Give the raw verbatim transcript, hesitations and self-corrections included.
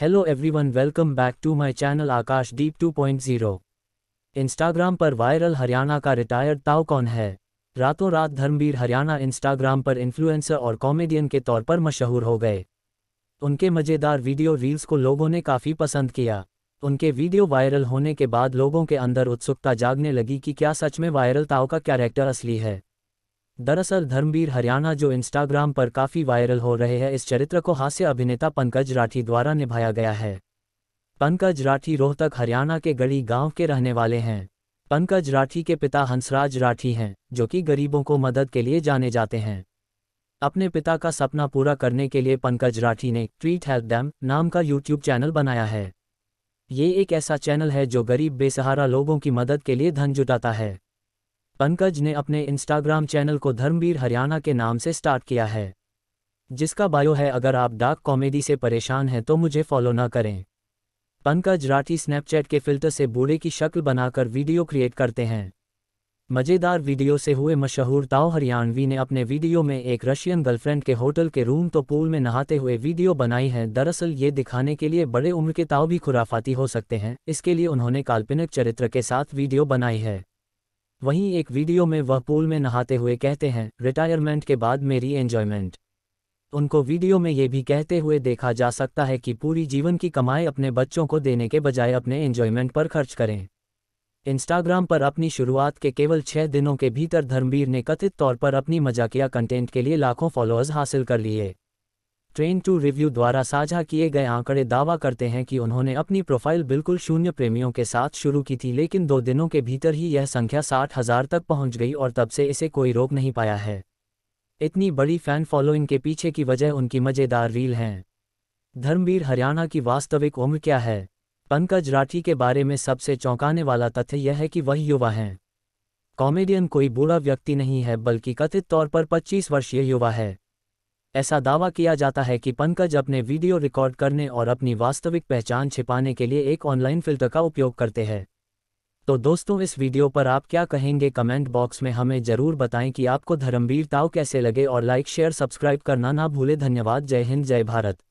Hello everyone, welcome back to my channel Akash Deep two point zero. Instagram पर viral Haryana का retired ताऊ कौन है। रातों रात धर्मवीर हरियाणा इंस्टाग्राम पर इन्फ्लुएंसर और कॉमेडियन के तौर पर मशहूर हो गए। उनके मज़ेदार वीडियो रील्स को लोगों ने काफ़ी पसंद किया। उनके वीडियो वायरल होने के बाद लोगों के अंदर उत्सुकता जागने लगी कि क्या सच में वायरल ताऊ का कैरेक्टर असली है। दरअसल धर्मवीर हरियाणा जो इंस्टाग्राम पर काफ़ी वायरल हो रहे हैं, इस चरित्र को हास्य अभिनेता पंकज राठी द्वारा निभाया गया है। पंकज राठी रोहतक हरियाणा के गढ़ी गांव के रहने वाले हैं। पंकज राठी के पिता हंसराज राठी हैं, जो कि गरीबों को मदद के लिए जाने जाते हैं। अपने पिता का सपना पूरा करने के लिए पंकज राठी ने ट्वीट हेल्पडैम नाम का यूट्यूब चैनल बनाया है। ये एक ऐसा चैनल है जो गरीब बेसहारा लोगों की मदद के लिए धन जुटाता है। पंकज ने अपने इंस्टाग्राम चैनल को धर्मवीर हरियाणा के नाम से स्टार्ट किया है, जिसका बायो है, अगर आप डार्क कॉमेडी से परेशान हैं तो मुझे फॉलो ना करें। पंकज राठी स्नैपचैट के फ़िल्टर से बूढ़े की शक्ल बनाकर वीडियो क्रिएट करते हैं। मज़ेदार वीडियो से हुए मशहूर ताऊ हरियाणवी ने अपने वीडियो में एक रशियन गर्लफ्रेंड के होटल के रूम तो पूल में नहाते हुए वीडियो बनाई है। दरअसल ये दिखाने के लिए बड़े उम्र के ताऊ भी खुराफाती हो सकते हैं, इसके लिए उन्होंने काल्पनिक चरित्र के साथ वीडियो बनाई है। वहीं एक वीडियो में वह पूल में नहाते हुए कहते हैं, रिटायरमेंट के बाद मेरी एंजॉयमेंट। उनको वीडियो में ये भी कहते हुए देखा जा सकता है कि पूरी जीवन की कमाई अपने बच्चों को देने के बजाय अपने एंजॉयमेंट पर खर्च करें। इंस्टाग्राम पर अपनी शुरुआत के केवल छः दिनों के भीतर धर्मवीर ने कथित तौर पर अपनी मजाकिया कंटेंट के लिए लाखों फॉलोअर्स हासिल कर लिए। ट्रेन टू रिव्यू द्वारा साझा किए गए आंकड़े दावा करते हैं कि उन्होंने अपनी प्रोफाइल बिल्कुल शून्य प्रेमियों के साथ शुरू की थी, लेकिन दो दिनों के भीतर ही यह संख्या साठ हजार तक पहुंच गई और तब से इसे कोई रोक नहीं पाया है। इतनी बड़ी फैन फॉलोइंग के पीछे की वजह उनकी मज़ेदार रील हैं। धर्मवीर हरियाणा की वास्तविक उम्र क्या है। पंकज राठी के बारे में सबसे चौंकाने वाला तथ्य यह है कि वह युवा हैं। कॉमेडियन कोई बूढ़ा व्यक्ति नहीं है, बल्कि कथित तौर पर पच्चीस वर्षीय युवा है। ऐसा दावा किया जाता है कि पंकज अपने वीडियो रिकॉर्ड करने और अपनी वास्तविक पहचान छिपाने के लिए एक ऑनलाइन फ़िल्टर का उपयोग करते हैं। तो दोस्तों, इस वीडियो पर आप क्या कहेंगे, कमेंट बॉक्स में हमें ज़रूर बताएं कि आपको धर्मवीर ताऊ कैसे लगे और लाइक शेयर सब्सक्राइब करना ना भूलें। धन्यवाद। जय हिंद, जय भारत।